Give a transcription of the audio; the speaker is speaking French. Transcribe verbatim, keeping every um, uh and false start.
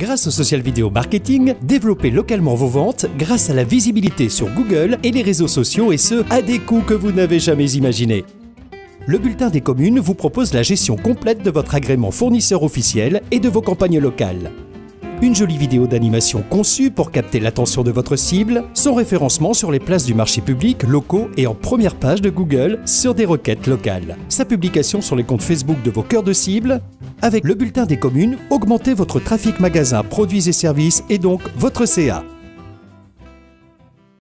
grâce au social vidéo marketing, développez localement vos ventes grâce à la visibilité sur Google et les réseaux sociaux, et ce, à des coûts que vous n'avez jamais imaginés. Le Bulletin des communes vous propose la gestion complète de votre agrément fournisseur officiel et de vos campagnes locales. Une jolie vidéo d'animation conçue pour capter l'attention de votre cible, son référencement sur les places du marché public, locaux et en première page de Google sur des requêtes locales. Sa publication sur les comptes Facebook de vos cœurs de cible. Avec le Bulletin des communes, augmentez votre trafic magasin, produits et services et donc votre C A.